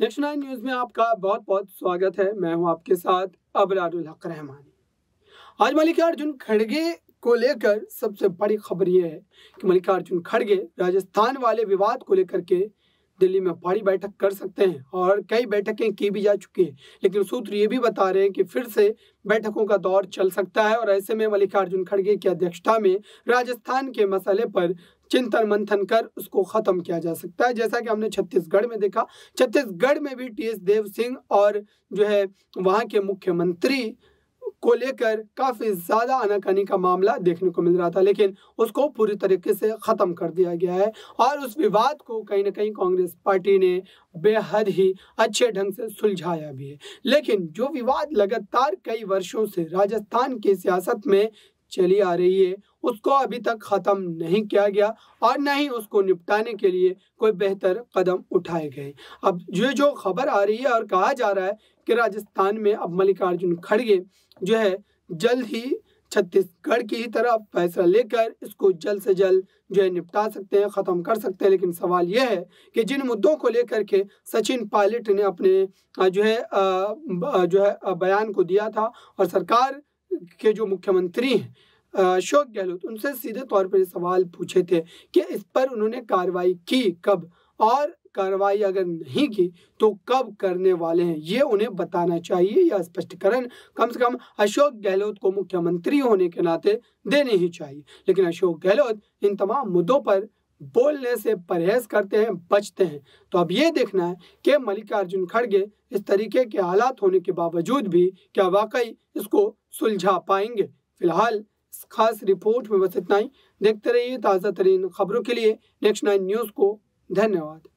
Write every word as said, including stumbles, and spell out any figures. Next nine news में आपका बहुत बहुत स्वागत है। मैं हूं आपके साथ अबरारुल हक रहमानी। आज मल्लिकार्जुन खड़गे को लेकर सबसे बड़ी खबर यह है कि मल्लिकार्जुन खड़गे राजस्थान वाले विवाद को लेकर के दिल्ली में बड़ी बैठक कर सकते हैं और कई बैठकें की भी जा चुकी हैं, लेकिन सूत्र ये भी बता रहे हैं कि फिर से बैठकों का दौर चल सकता है और ऐसे में मल्लिकार्जुन खड़गे की अध्यक्षता में राजस्थान के मसले पर चिंतन मंथन कर उसको खत्म किया जा सकता है, जैसा कि हमने छत्तीसगढ़ में देखा। छत्तीसगढ़ में भी टीएस देव सिंह और जो है वहाँ के मुख्यमंत्री को लेकर काफी ज्यादा आनाकानी का मामला देखने को मिल रहा था, लेकिन उसको पूरी तरीके से खत्म कर दिया गया है और उस विवाद को कहीं ना कहीं कांग्रेस पार्टी ने बेहद ही अच्छे ढंग से सुलझाया भी है। लेकिन जो विवाद लगातार कई वर्षों से राजस्थान की सियासत में चली आ रही है उसको अभी तक खत्म नहीं किया गया और न ही उसको निपटाने के लिए कोई बेहतर कदम उठाए गए। अब ये जो खबर आ रही है और कहा जा रहा है कि राजस्थान में अब मल्लिकार्जुन खड़गे जो है जल्द ही छत्तीसगढ़ की ही तरह फैसला लेकर इसको जल्द से जल्द जो है निपटा सकते हैं, ख़त्म कर सकते हैं। लेकिन सवाल यह है कि जिन मुद्दों को लेकर के सचिन पायलट ने अपने जो है जो है बयान को दिया था और सरकार के जो मुख्यमंत्री हैं अशोक गहलोत उनसे सीधे तौर पर सवाल पूछे थे कि इस पर उन्होंने कार्रवाई की कब और कार्रवाई अगर नहीं की तो कब करने वाले हैं, ये उन्हें बताना चाहिए या स्पष्टीकरण कम से कम अशोक गहलोत को मुख्यमंत्री होने के नाते देने ही चाहिए। लेकिन अशोक गहलोत इन तमाम मुद्दों पर बोलने से परहेज करते हैं, बचते हैं। तो अब ये देखना है कि मल्लिकार्जुन खड़गे इस तरीके के हालात होने के बावजूद भी क्या वाकई इसको सुलझा पाएंगे। फिलहाल खास रिपोर्ट में बस इतना ही। देखते रहिए ताज़ा तरीन खबरों के लिए नेक्स्ट नाइन न्यूज़ को। धन्यवाद।